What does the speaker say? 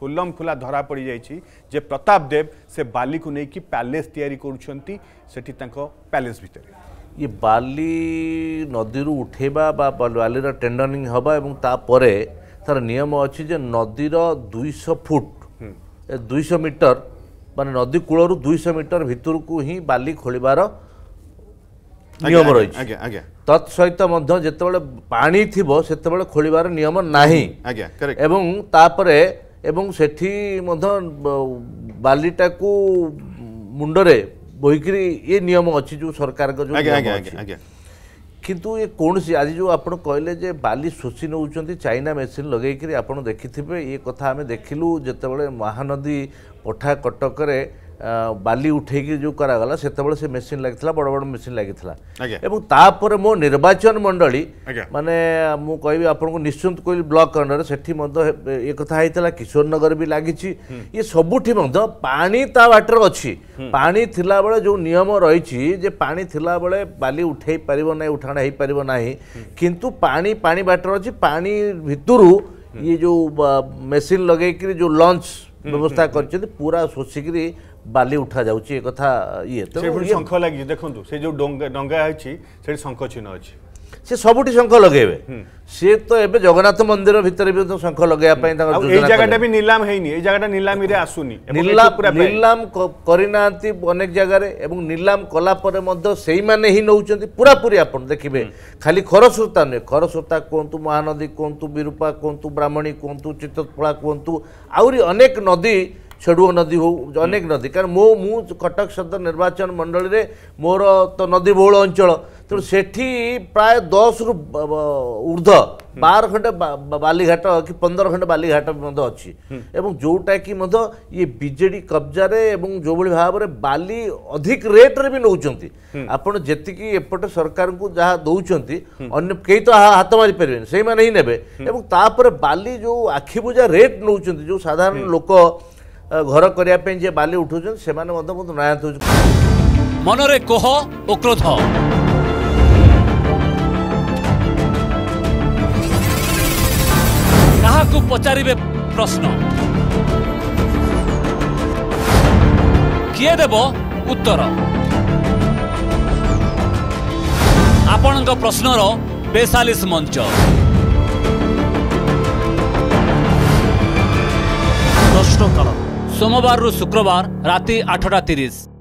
खुलम खुला धरा पड़ जाइए जे प्रताप देव से बाली को लेकिन पैलेस तैयारी करूँ पैलेस भितर ये बाली नदी रू उठेबा बालीर टेंडरिंग हवा और तापर तार नियम अच्छी जे नदीर 200 फुट 200 मीटर मान नदी कूलर 200 मीटर भितर को ही बाली खोलबार नियम रही तत्सहित जिते पानी थी से खोलबार नियम नाही एवं तापरे एवं सेठी बालीटा को मुंडरे बहिकरी ये नियम अच्छी जो सरकार का जो किंतु ये कौन सी आज जो आप कहले जे बाली शोषी नौ चाइना मेसीन लगे आप देखिथे ये कथा आम देखिलु जिते महानदी पठा कटक बाली उठे जो कराला से मेसीन लगी बड़ बड़ मेसीन लगी मो निर्वाचन मंडली माने मु कह आपको निश्चिंत कोइल ब्लॉक अंडर से ये कथा होता किशोर नगर भी लगी ये सबुठी पानी ता वाटर अच्छी पानी थिला बेले जो नियम रही जे पानी थिला बेले बाली उठे पार ना उठाण हो पार ना किंतु पानी पानी वाटर अच्छी पानी भितर ये जो मेसीन लगे जो लॉन्च व्यवस्था कर पूरा शोषिक बाली उठा जाऊँगी कथा ये तो शंख लगी देखो से जो डंगा अच्छी से शंख चिन्ह अच्छी से सबुठी शंख लगे सी तो ए जगन्नाथ मंदिर भितर भी तो शंख लगे जगह भी नीलाम है जगह नीलाम आसुनी नीलाम करना अनेक जगह नीलाम कलापर से ही नौ पूरापूरी आप देखिए खाली खरस्रोता नुहे खरस्रोता कहतु महानदी कहतु विरूपा कहतु ब्राह्मणी कहतु चित्तोत्पला कहतु आहरी अनेक नदी छड़ुआ नदी हो अनेक नदी कारण मो मु कटक सदर निर्वाचन मंडल रे मोर तो नदी बहुल अंचल तेणु से प्राय 10 रु ऊर्ध 12 खंडे बालीघाट कि 15 खंडे बालीघाट अच्छी जोटा कि ये बीजेडी कब्जा रे जो भाव में बाली अधिक रेट रे भी नौ आपड़ जी एपटे सरकार को जहाँ दौरान अन्न कई तो हाथ मारी पारे से ही ने बाली जो आखिबुझा रेट नौ जो साधारण लोक घर करने बाली उठा से नायत हो मनरे कोह और क्रोध कहा पचारे प्रश्न किए देव उत्तर आपण प्रश्नर 42 मंच प्रश्नकाल सोमवार रु शुक्रवार राति 8:30।